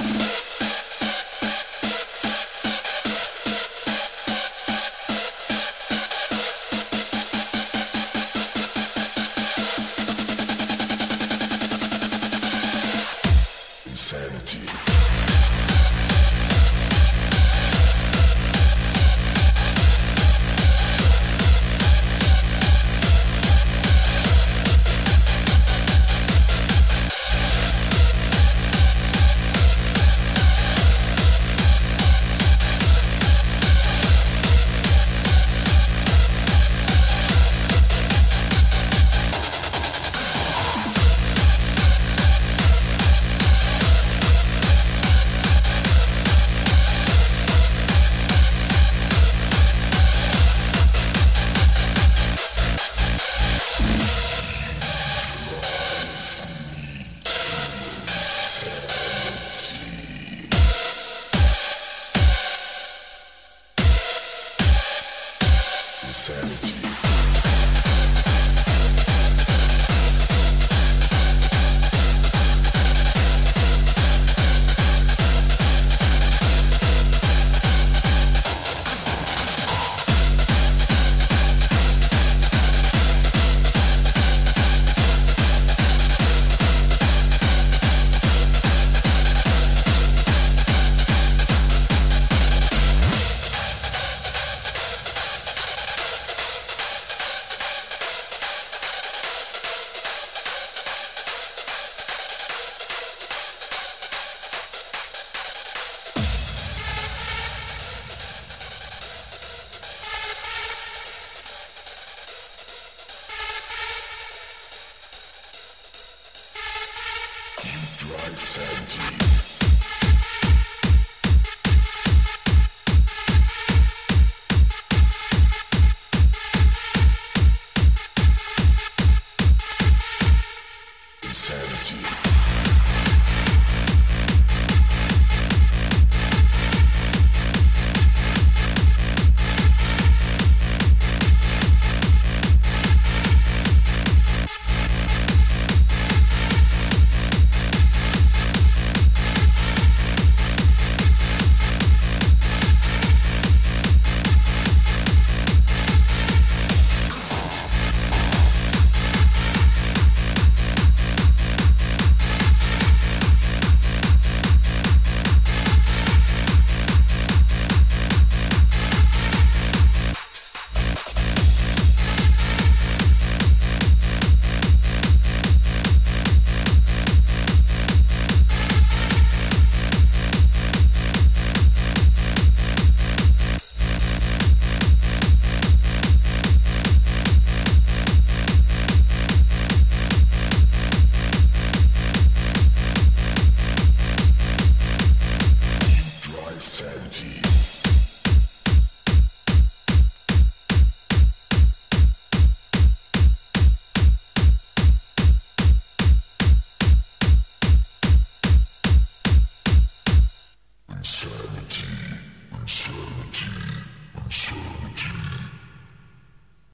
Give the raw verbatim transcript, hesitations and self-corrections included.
Insanity. Insanity. Drive Sanity.